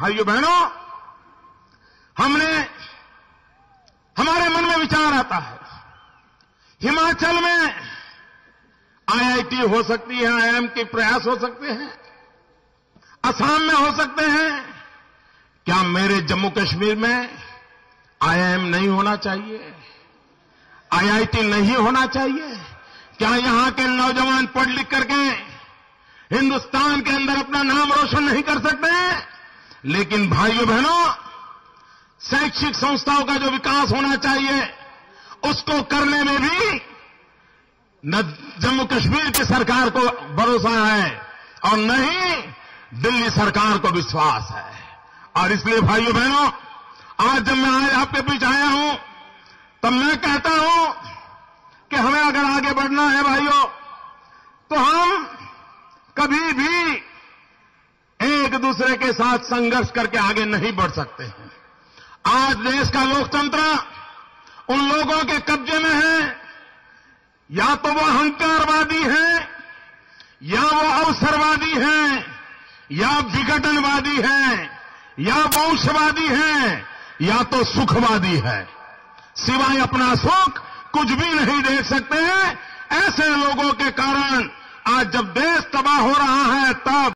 भाइयों बहनों, हमने हमारे मन में विचार आता है हिमाचल में आईआईटी हो सकती है, आईआईएम के प्रयास हो सकते हैं, असम में हो सकते हैं, क्या मेरे जम्मू कश्मीर में आईआईएम नहीं होना चाहिए, आईआईटी नहीं होना चाहिए? क्या यहां के नौजवान पढ़ लिख करके हिंदुस्तान के अंदर अपना नाम रोशन नहीं कर सकते? लेकिन भाइयों बहनों, शैक्षिक संस्थाओं का जो विकास होना चाहिए उसको करने में भी न जम्मू कश्मीर की सरकार को भरोसा है और न ही दिल्ली सरकार को विश्वास है। और इसलिए भाइयों बहनों, आज जब मैं आपके बीच आया हूं तब मैं कहता हूं कि हमें अगर आगे बढ़ना है भाइयों, तो हम कभी भी एक दूसरे के साथ संघर्ष करके आगे नहीं बढ़ सकते हैं। आज देश का लोकतंत्र उन लोगों के कब्जे में है, या तो वो अहंकारवादी हैं, या वो अवसरवादी हैं, या विघटनवादी हैं, या वंशवादी हैं, या तो सुखवादी हैं। सिवाय अपना सुख कुछ भी नहीं देख सकते हैं। ऐसे लोगों के कारण आज जब देश तबाह हो रहा है, तब